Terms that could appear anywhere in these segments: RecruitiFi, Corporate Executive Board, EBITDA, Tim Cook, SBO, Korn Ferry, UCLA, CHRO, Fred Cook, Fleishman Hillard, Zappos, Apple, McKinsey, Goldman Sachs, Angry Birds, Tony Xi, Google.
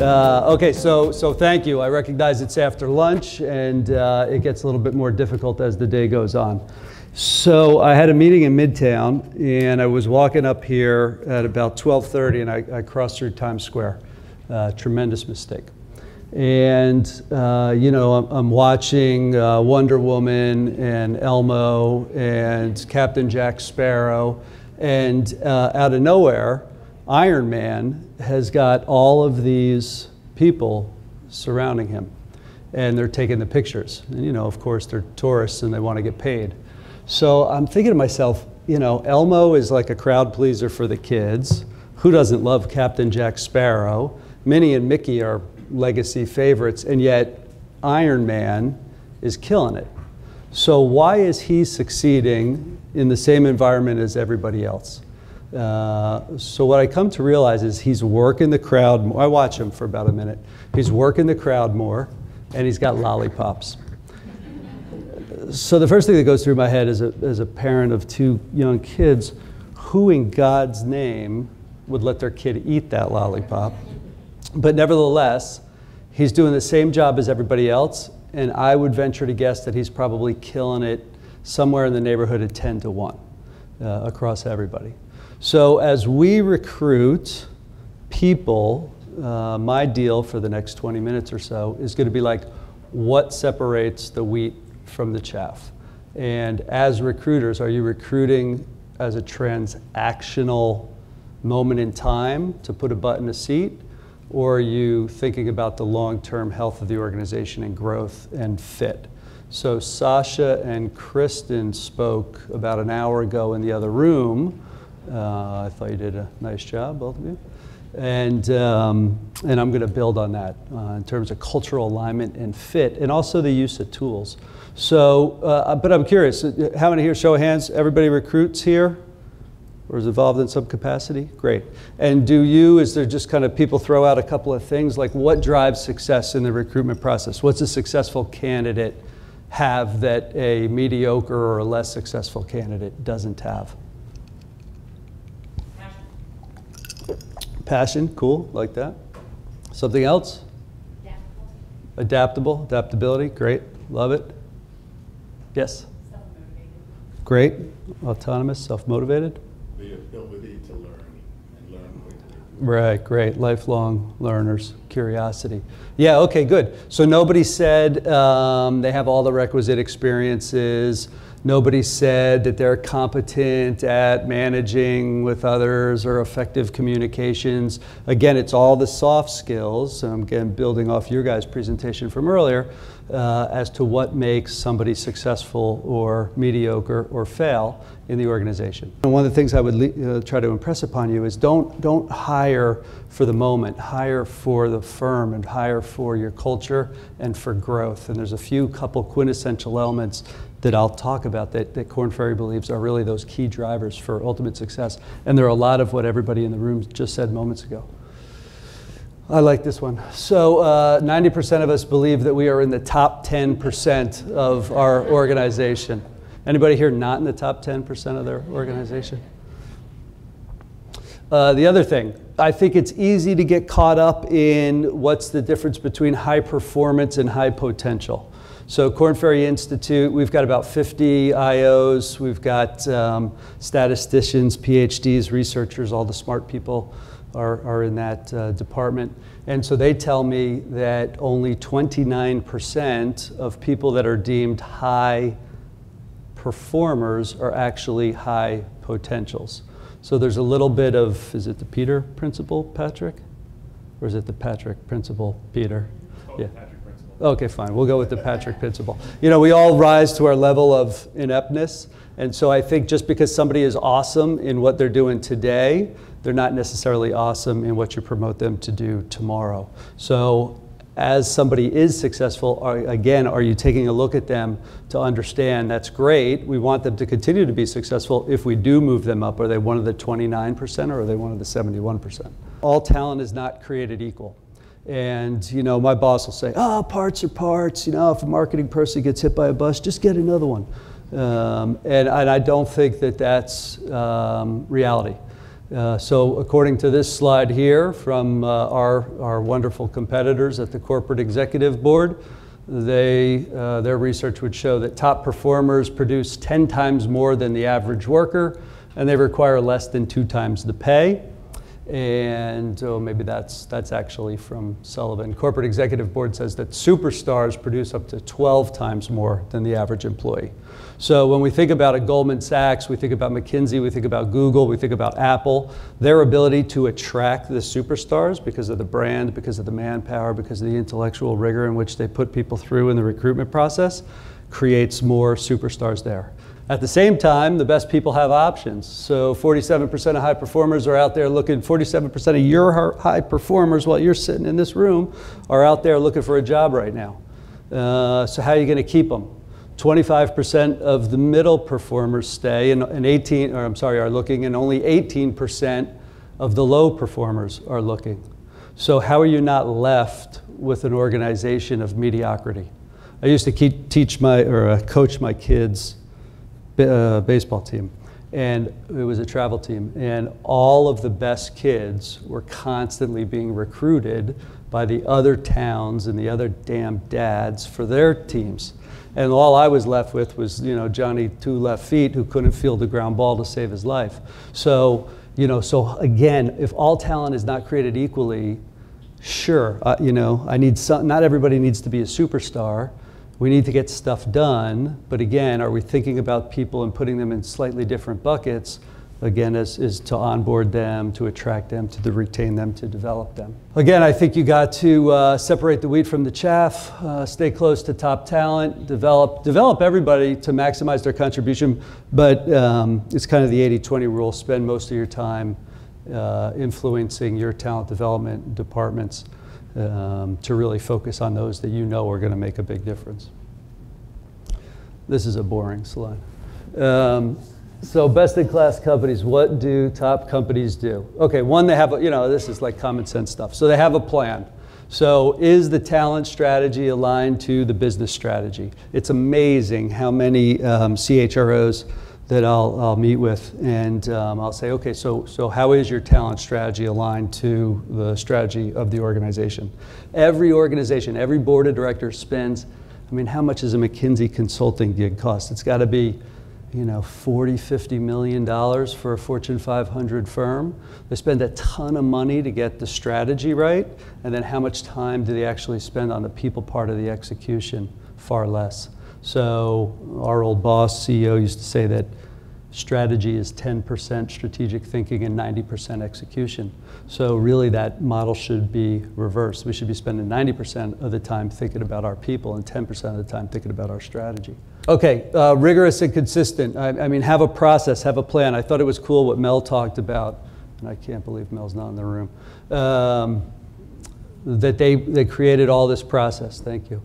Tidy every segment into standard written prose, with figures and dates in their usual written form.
Okay, so thank you. I recognize it's after lunch, and it gets a little bit more difficult as the day goes on. So I had a meeting in Midtown, and I was walking up here at about 12:30, and I crossed through Times Square. Tremendous mistake. And you know, I'm watching Wonder Woman and Elmo and Captain Jack Sparrow, and out of nowhere, Iron Man has got all of these people surrounding him, and they're taking the pictures. And you know, of course, they're tourists and they want to get paid. So I'm thinking to myself, you know, Elmo is like a crowd pleaser for the kids. Who doesn't love Captain Jack Sparrow? Minnie and Mickey are legacy favorites, and yet Iron Man is killing it. So why is he succeeding in the same environment as everybody else? So what I come to realize is he's working the crowd more. I watch him for about a minute. He's working the crowd more, and he's got lollipops. So the first thing that goes through my head as a parent of two young kids, who in God's name would let their kid eat that lollipop? But nevertheless, he's doing the same job as everybody else, and I would venture to guess that he's probably killing it somewhere in the neighborhood of 10-to-1 across everybody. So as we recruit people, my deal for the next 20 minutes or so is going to be like, what separates the wheat from the chaff? And as recruiters, are you recruiting as a transactional moment in time to put a butt in a seat? Or are you thinking about the long-term health of the organization and growth and fit? So Sasha and Kristen spoke about an hour ago in the other room. I thought you did a nice job, both of you. And I'm going to build on that in terms of cultural alignment and fit, and also the use of tools. So, but I'm curious, how many here, show of hands, everybody recruits here or is involved in some capacity? Great. And do you, is there just kind of people throw out a couple of things, like what drives success in the recruitment process? What's a successful candidate have that a mediocre or a less successful candidate doesn't have? Passion, cool, like that. Something else? Adaptable, adaptability, great, love it. Yes? Self-motivated. Great, autonomous, self-motivated. The ability to learn and learn quickly. Right, great, lifelong learners, curiosity. Yeah, okay, good. So nobody said they have all the requisite experiences. Nobody said that they're competent at managing with others or effective communications. Again, it's all the soft skills. And I'm again building off your guys' presentation from earlier as to what makes somebody successful or mediocre or fail in the organization. And one of the things I would try to impress upon you is don't hire for the moment. Hire for the firm and hire for your culture and for growth. And there's a couple quintessential elements that I'll talk about that Korn Ferry believes are really those key drivers for ultimate success. And there are a lot of what everybody in the room just said moments ago. I like this one. So 90% of us believe that we are in the top 10% of our organization. Anybody here not in the top 10% of their organization? The other thing, I think it's easy to get caught up in what's the difference between high performance and high potential. So Korn Ferry Institute, we've got about 50 IOs, we've got statisticians, PhDs, researchers, all the smart people are in that department. And so they tell me that only 29% of people that are deemed high performers are actually high potentials. So there's a little bit of, is it the Peter principle, Patrick? Or is it the Patrick principle, Peter? Yeah. Okay, fine. We'll go with the Patrick principle. You know, we all rise to our level of ineptness. And so I think just because somebody is awesome in what they're doing today, they're not necessarily awesome in what you promote them to do tomorrow. So as somebody is successful, again, are you taking a look at them to understand that's great. We want them to continue to be successful. If we do move them up, are they one of the 29% or are they one of the 71%? All talent is not created equal. And, you know, my boss will say, oh, parts are parts. You know, if a marketing person gets hit by a bus, just get another one. And I don't think that that's reality. So according to this slide here from our wonderful competitors at the Corporate Executive Board, their research would show that top performers produce 10 times more than the average worker, and they require less than 2 times the pay. And oh, maybe that's actually from Sullivan. Corporate Executive Board says that superstars produce up to 12 times more than the average employee. So when we think about a Goldman Sachs, we think about McKinsey, we think about Google, we think about Apple, their ability to attract the superstars because of the brand, because of the manpower, because of the intellectual rigor in which they put people through in the recruitment process, creates more superstars there. At the same time, the best people have options. So 47% of high performers are out there looking, 47% of your high performers while you're sitting in this room are out there looking for a job right now. So how are you going to keep them? 25% of the middle performers stay are looking, and only 18% of the low performers are looking. So how are you not left with an organization of mediocrity? I used to coach my kids baseball team, and it was a travel team, and all of the best kids were constantly being recruited by the other towns and the other damn dads for their teams, and all I was left with was, you know, Johnny Two Left Feet who couldn't field a ground ball to save his life. So, you know, so again, if all talent is not created equally, sure, you know, not everybody needs to be a superstar. We need to get stuff done, but again, are we thinking about people and putting them in slightly different buckets? Again, is to onboard them, to attract them, to retain them, to develop them. Again, I think you got to separate the wheat from the chaff, stay close to top talent, develop everybody to maximize their contribution, but it's kind of the 80-20 rule. Spend most of your time influencing your talent development departments to really focus on those that you know are going to make a big difference. This is a boring slide. So best-in-class companies, what do top companies do? Okay, one, they have, you know, this is like common sense stuff. So they have a plan. So is the talent strategy aligned to the business strategy? It's amazing how many CHROs that I'll meet with, and I'll say, okay, so how is your talent strategy aligned to the strategy of the organization? Every organization, every board of directors spends, I mean, how much does a McKinsey consulting gig cost? It's got to be, you know, $40–50 million for a Fortune 500 firm. They spend a ton of money to get the strategy right, and then how much time do they actually spend on the people part of the execution? Far less. So our old boss, CEO, used to say that strategy is 10% strategic thinking and 90% execution. So really that model should be reversed. We should be spending 90% of the time thinking about our people and 10% of the time thinking about our strategy. Okay, rigorous and consistent. I mean, have a process, have a plan. I thought it was cool what Mel talked about, and I can't believe Mel's not in the room, that they created all this process. Thank you.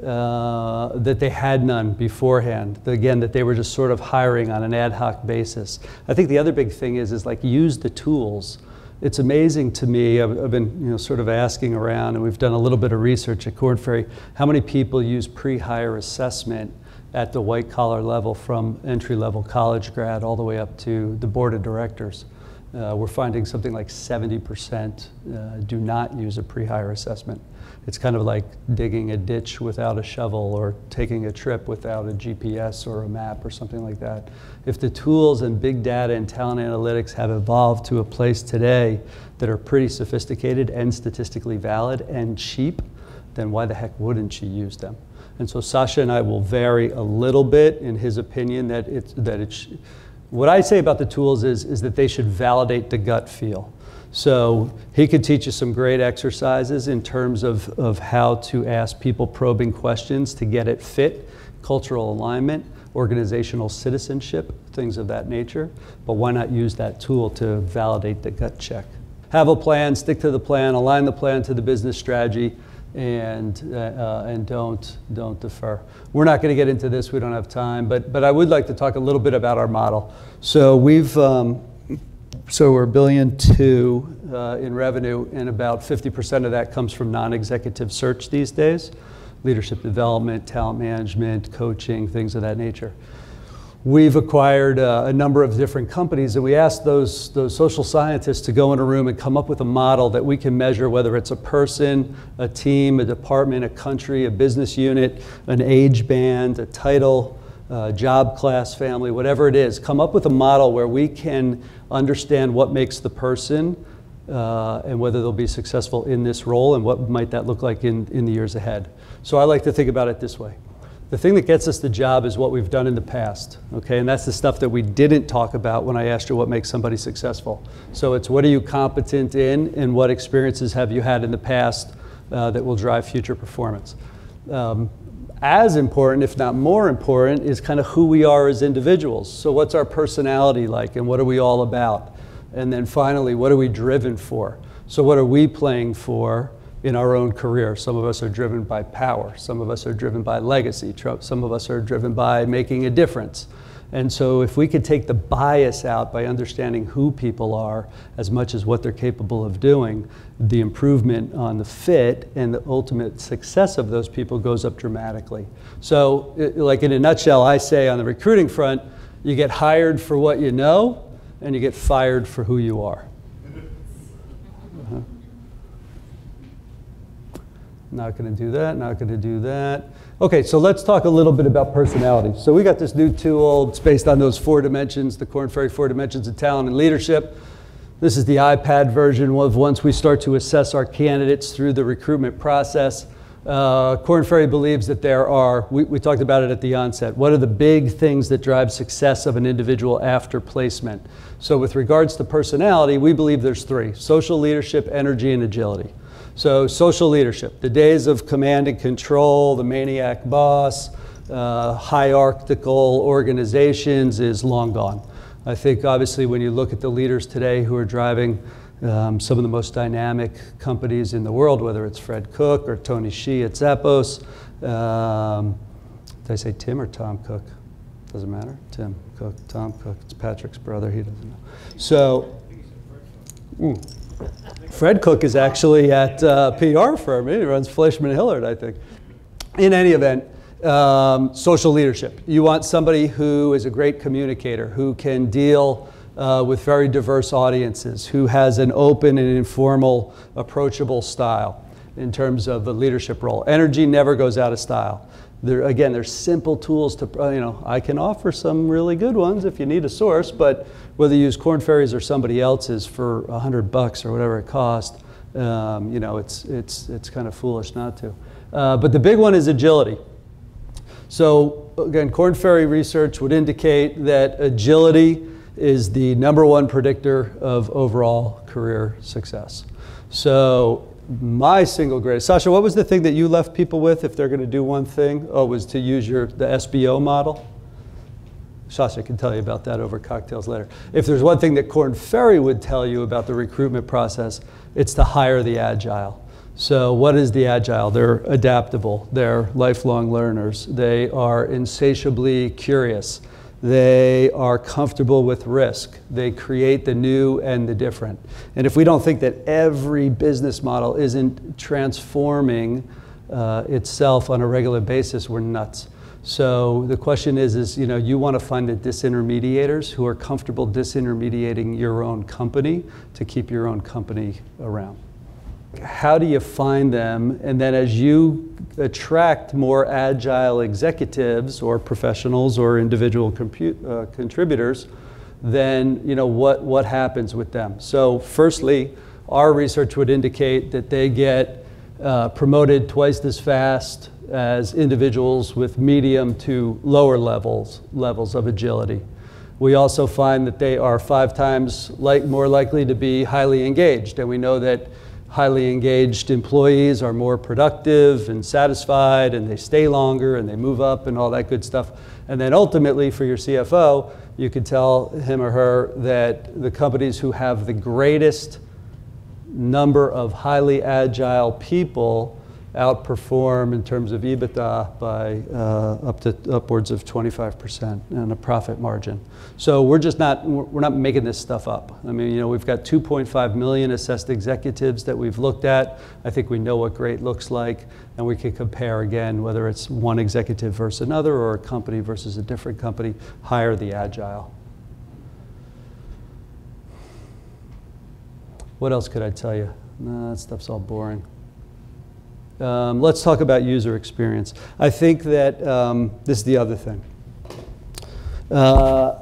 That they had none beforehand. Again, that they were just sort of hiring on an ad hoc basis. I think the other big thing is like use the tools. It's amazing to me, I've been, you know, sort of asking around, and we've done a little bit of research at Korn Ferry, how many people use pre-hire assessment at the white collar level from entry level college grad all the way up to the board of directors. We're finding something like 70% do not use a pre-hire assessment. It's kind of like digging a ditch without a shovel or taking a trip without a GPS or a map or something like that. If the tools and big data and talent analytics have evolved to a place today that are pretty sophisticated and statistically valid and cheap, then why the heck wouldn't you use them? And so Sasha and I will vary a little bit in his opinion that what I say about the tools is that they should validate the gut feel. So he could teach you some great exercises in terms of how to ask people probing questions to get at fit, cultural alignment, organizational citizenship, things of that nature. But why not use that tool to validate the gut check? Have a plan, stick to the plan, align the plan to the business strategy, and don't defer. We're not going to get into this. We don't have time. But I would like to talk a little bit about our model. So we've so we're $1.2 billion in revenue, and about 50% of that comes from non-executive search these days, leadership development, talent management, coaching, things of that nature. we've acquired a number of different companies, and we asked those social scientists to go in a room and come up with a model that we can measure whether it's a person, a team, a department, a country, a business unit, an age band, a title, job class, family, whatever it is. Come up with a model where we can understand what makes the person and whether they'll be successful in this role and what might that look like in the years ahead. So I like to think about it this way. The thing that gets us the job is what we've done in the past, okay? And that's the stuff that we didn't talk about when I asked you what makes somebody successful. So it's what are you competent in and what experiences have you had in the past that will drive future performance. As important, if not more important, is kind of who we are as individuals. So what's our personality like and what are we all about? And then finally, what are we driven for? So what are we playing for in our own career? Some of us are driven by power. Some of us are driven by legacy. Some of us are driven by making a difference. And so if we could take the bias out by understanding who people are as much as what they're capable of doing, the improvement on the fit and the ultimate success of those people goes up dramatically. So like in a nutshell, I say on the recruiting front, you get hired for what you know and you get fired for who you are. Not going to do that, not going to do that. Okay, so let's talk a little bit about personality. So we got this new tool. It's based on those 4 dimensions, the Korn Ferry 4 dimensions of talent and leadership. This is the iPad version of once we start to assess our candidates through the recruitment process. Korn Ferry believes that there are, we talked about it at the onset, what are the big things that drive success of an individual after placement? So with regards to personality, we believe there's 3, social leadership, energy, and agility. So social leadership, the days of command and control, the maniac boss, hierarchical organizations is long gone. I think obviously when you look at the leaders today who are driving some of the most dynamic companies in the world, whether it's Fred Cook or Tony Xi at Zappos, did I say Tim or Tom Cook? Doesn't matter, Tim Cook, Tom Cook, it's Patrick's brother, he doesn't know. So, Fred Cook is actually at PR firm. He runs Fleishman Hillard, I think. In any event, social leadership. You want somebody who is a great communicator, who can deal with very diverse audiences, who has an open and informal, approachable style in terms of the leadership role. Energy never goes out of style. There, again, there's simple tools to, you know, I can offer some really good ones if you need a source, but whether you use Korn Ferry's or somebody else's for $100 or whatever it costs, you know, it's kind of foolish not to. But the big one is agility. So again, Korn Ferry research would indicate that agility is the #1 predictor of overall career success. So my single greatest, Sasha, what was the thing that you left people with if they're going to do one thing? Oh, it was to use the SBO model. Sasha can tell you about that over cocktails later. If there's one thing that Korn Ferry would tell you about the recruitment process, it's to hire the agile. So what is the agile? They're adaptable. They're lifelong learners. They are insatiably curious. They are comfortable with risk. They create the new and the different. And if we don't think that every business model isn't transforming itself on a regular basis, we're nuts. So the question is you know, you want to find the disintermediators who are comfortable disintermediating your own company to keep your own company around. How do you find them? And then as you attract more agile executives or professionals or individual contributors, then you know, what happens with them? So firstly, our research would indicate that they get promoted twice as fast as individuals with medium to lower levels of agility. We also find that they are 5 times more likely to be highly engaged, and we know that highly engaged employees are more productive and satisfied, and they stay longer and they move up and all that good stuff. And then ultimately for your CFO, you could tell him or her that the companies who have the greatest number of highly agile people outperform in terms of EBITDA by upwards of 25% and a profit margin. So we're not making this stuff up. I mean, you know, we've got 2.5 million assessed executives that we've looked at. I think we know what great looks like, and we can compare again whether it's one executive versus another or a company versus a different company. Hire the agile. What else could I tell you? No, that stuff's all boring. Let's talk about user experience. I think that this is the other thing. I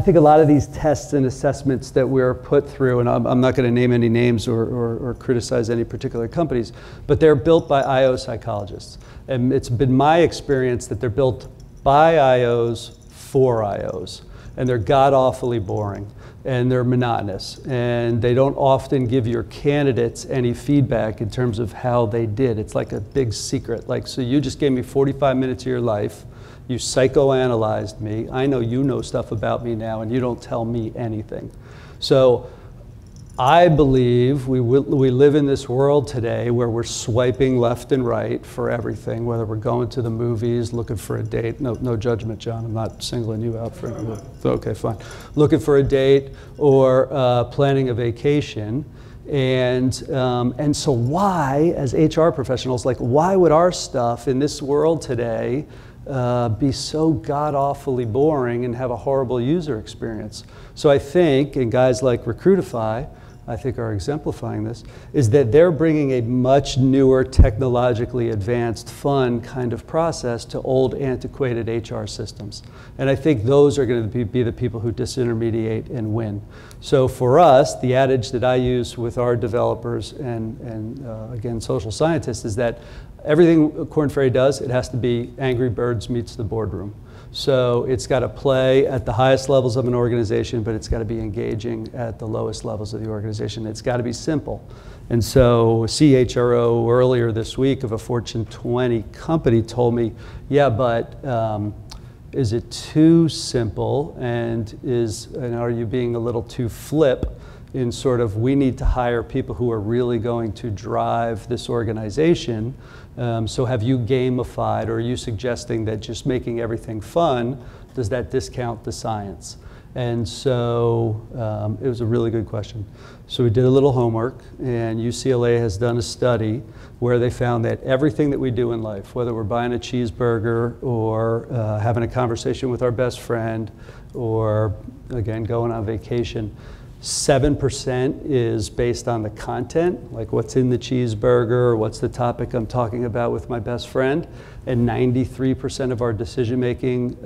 think a lot of these tests and assessments that we're put through, and I'm not going to name any names or criticize any particular companies, but they're built by IO psychologists. And it's been my experience that they're built by IOs for IOs. And they're god-awfully boring, and they're monotonous, and they don't often give your candidates any feedback in terms of how they did. It's like a big secret. Like, so you just gave me 45 minutes of your life, you psychoanalyzed me, I know you know stuff about me now, and you don't tell me anything. So I believe we live in this world today where we're swiping left and right for everything, whether we're going to the movies, looking for a date. No judgment, John. I'm not singling you out for anyone. Okay, fine. Looking for a date or planning a vacation. And so why, as HR professionals, like why would our stuff in this world today be so god-awfully boring and have a horrible user experience? So I think, and guys like RecruitiFi, I think are exemplifying this, is that they're bringing a much newer, technologically advanced, fun kind of process to old, antiquated HR systems. And I think those are going to be the people who disintermediate and win. So for us, the adage that I use with our developers and again, social scientists is that everything Korn Ferry does, it has to be Angry Birds meets the boardroom. So it's got to play at the highest levels of an organization, but it's got to be engaging at the lowest levels of the organization. It's got to be simple. And so a CHRO earlier this week of a Fortune 20 company told me, yeah, but is it too simple, and are you being a little too flip in sort of, we need to hire people who are really going to drive this organization? So have you gamified, or are you suggesting that just making everything fun, does that discount the science? And so it was a really good question. So we did a little homework, and UCLA has done a study where they found that everything that we do in life, whether we're buying a cheeseburger or having a conversation with our best friend or, again, going on vacation, 7% is based on the content, like what's in the cheeseburger, or what's the topic I'm talking about with my best friend, and 93% of our decision-making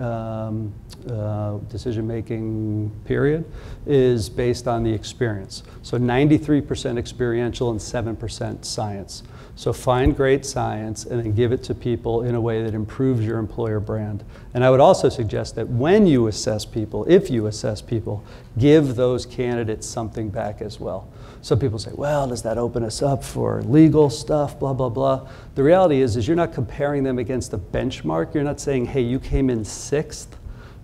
period is based on the experience. So 93% experiential and 7% science. So find great science and then give it to people in a way that improves your employer brand. And I would also suggest that when you assess people, if you assess people, give those candidates something back as well. Some people say, well, does that open us up for legal stuff, blah, blah, blah. The reality is you're not comparing them against a benchmark. You're not saying, hey, you came in 6th.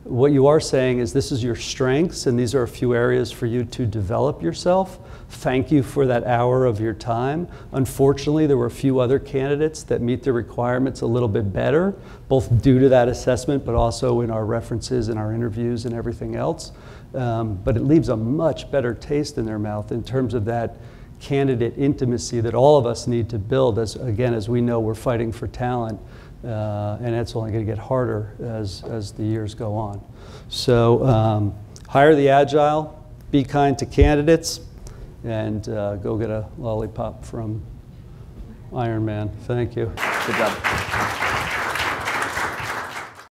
What you are saying is this is your strengths, and these are a few areas for you to develop yourself. Thank you for that hour of your time. Unfortunately, there were a few other candidates that meet the requirements a little bit better, both due to that assessment, but also in our references and our interviews and everything else. But it leaves a much better taste in their mouth in terms of that candidate intimacy that all of us need to build as, again, as we know we're fighting for talent. And that's only going to get harder as the years go on. So hire the agile, be kind to candidates, and go get a lollipop from Iron Man. Thank you. Good job.